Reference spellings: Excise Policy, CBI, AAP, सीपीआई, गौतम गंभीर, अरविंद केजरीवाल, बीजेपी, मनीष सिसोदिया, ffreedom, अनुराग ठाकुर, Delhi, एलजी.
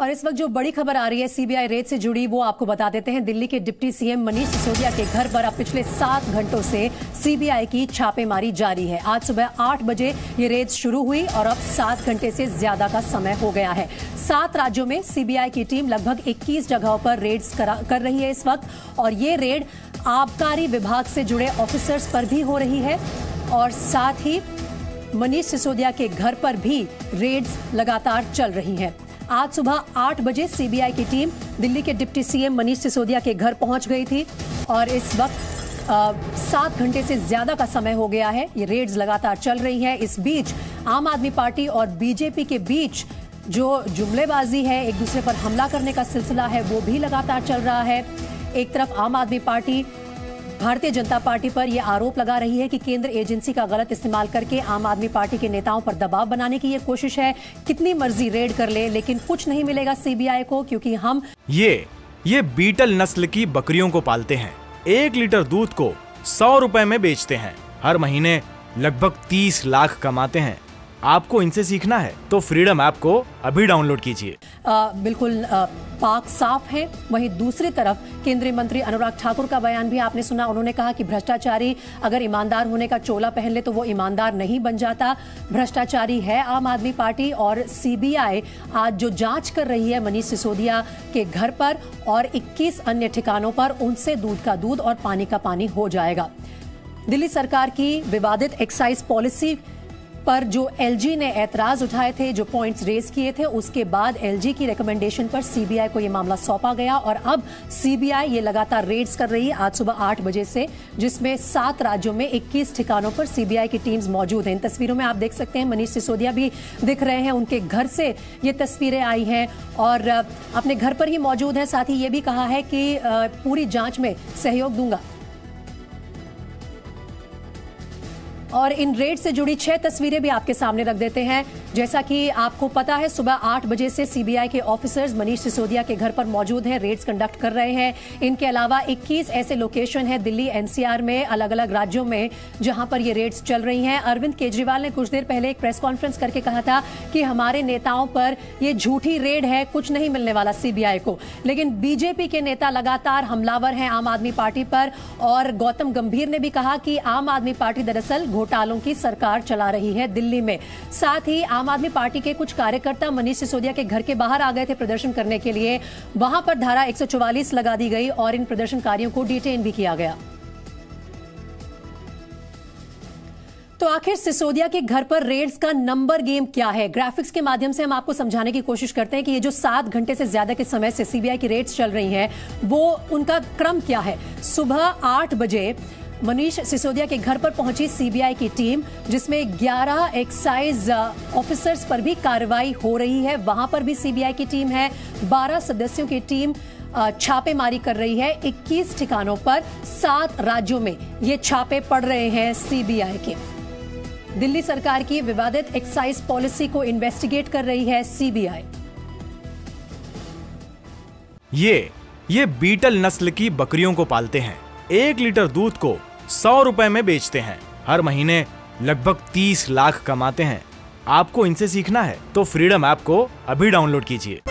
और इस वक्त जो बड़ी खबर आ रही है सीबीआई रेड से जुड़ी, वो आपको बता देते हैं। दिल्ली के डिप्टी सीएम मनीष सिसोदिया के घर पर अब पिछले 7 घंटों से सीबीआई की छापेमारी जारी है। आज सुबह 8 बजे ये रेड शुरू हुई और अब 7 घंटे से ज्यादा का समय हो गया है। 7 राज्यों में सीबीआई की टीम लगभग 21 जगहों पर रेड्स कर रही है इस वक्त, और ये रेड आबकारी विभाग से जुड़े ऑफिसर्स पर भी हो रही है और साथ ही मनीष सिसोदिया के घर पर भी रेड्स लगातार चल रही हैं। आज सुबह 8 बजे सीबीआई की टीम दिल्ली के डिप्टी सीएम मनीष सिसोदिया के घर पहुंच गई थी और इस वक्त 7 घंटे से ज्यादा का समय हो गया है। ये रेड्स लगातार चल रही हैं। इस बीच आम आदमी पार्टी और बीजेपी के बीच जो जुमलेबाजी है, एक दूसरे पर हमला करने का सिलसिला है, वो भी लगातार चल रहा है। एक तरफ आम आदमी पार्टी भारतीय जनता पार्टी पर यह आरोप लगा रही है कि केंद्र एजेंसी का गलत इस्तेमाल करके आम आदमी पार्टी के नेताओं पर दबाव बनाने की यह कोशिश है। कितनी मर्जी रेड कर ले, लेकिन कुछ नहीं मिलेगा सीबीआई को, क्योंकि हम ये बीटल नस्ल की बकरियों को पालते हैं। 1 लीटर दूध को 100 रुपए में बेचते हैं। हर महीने लगभग 30 लाख कमाते हैं। आपको इनसे सीखना है तो फ्रीडम ऐप को अभी डाउनलोड कीजिए। बिल्कुल पाक साफ है। वहीं दूसरी तरफ केंद्रीय मंत्री अनुराग ठाकुर का बयान भी आपने सुना। उन्होंने कहा कि भ्रष्टाचारी अगर ईमानदार होने का चोला पहन ले तो वो ईमानदार नहीं बन जाता। भ्रष्टाचारी है आम आदमी पार्टी, और सीबीआई आज जो जांच कर रही है मनीष सिसोदिया के घर पर और 21 अन्य ठिकानों पर, उनसे दूध का दूध और पानी का पानी हो जाएगा। दिल्ली सरकार की विवादित एक्साइज पॉलिसी पर जो एलजी ने ऐतराज उठाए थे, जो पॉइंट्स रेज किए थे, उसके बाद एलजी की रिकमेंडेशन पर सीबीआई को ये मामला सौंपा गया और अब सीबीआई ये लगातार रेड्स कर रही है आज सुबह 8 बजे से, जिसमें 7 राज्यों में 21 ठिकानों पर सीबीआई की टीम्स मौजूद हैं। इन तस्वीरों में आप देख सकते हैं मनीष सिसोदिया भी दिख रहे हैं, उनके घर से ये तस्वीरें आई हैं और अपने घर पर ही मौजूद हैं। साथ ही ये भी कहा है कि पूरी जाँच में सहयोग दूंगा। और इन रेड से जुड़ी 6 तस्वीरें भी आपके सामने रख देते हैं। जैसा कि आपको पता है, सुबह 8 बजे से सीबीआई के ऑफिसर्स मनीष सिसोदिया के घर पर मौजूद हैं, रेड्स कंडक्ट कर रहे हैं। इनके अलावा 21 ऐसे लोकेशन हैं दिल्ली एनसीआर में, अलग अलग राज्यों में, जहां पर ये रेड्स चल रही हैं। अरविंद केजरीवाल ने कुछ देर पहले एक प्रेस कॉन्फ्रेंस करके कहा था कि हमारे नेताओं पर ये झूठी रेड है, कुछ नहीं मिलने वाला सीबीआई को। लेकिन बीजेपी के नेता लगातार हमलावर हैं आम आदमी पार्टी पर, और गौतम गंभीर ने भी कहा कि आम आदमी पार्टी दरअसल घोटालों की सरकार चला रही है दिल्ली में। साथ ही आम आदमी पार्टी के कुछ कार्यकर्ता मनीष सिसोदिया के घर के बाहर आ गए थे प्रदर्शन करने के लिए। वहां पर धारा 144 लगा दी गई और इन प्रदर्शनकारियों को डिटेन भी किया गया। तो आखिर सिसोदिया के घर पर रेड्स का नंबर गेम क्या है? ग्राफिक्स के माध्यम से हम आपको समझाने की कोशिश करते हैं कि ये जो 7 घंटे से ज्यादा के समय से सीबीआई की रेड्स चल रही हैं, वो उनका क्रम क्या है। सुबह 8 बजे मनीष सिसोदिया के घर पर पहुंची सीबीआई की टीम, जिसमें 11 एक्साइज ऑफिसर्स पर भी कार्रवाई हो रही है। वहां पर भी सीबीआई की टीम है। 12 सदस्यों की टीम छापेमारी कर रही है 21 ठिकानों पर। 7 राज्यों में ये छापे पड़ रहे हैं सीबीआई के। दिल्ली सरकार की विवादित एक्साइज पॉलिसी को इन्वेस्टिगेट कर रही है सीबीआई। ये बीटल नस्ल की बकरियों को पालते हैं। 1 लीटर दूध को 100 रुपए में बेचते हैं। हर महीने लगभग 30 लाख कमाते हैं। आपको इनसे सीखना है तो फ्रीडम ऐप को अभी डाउनलोड कीजिए।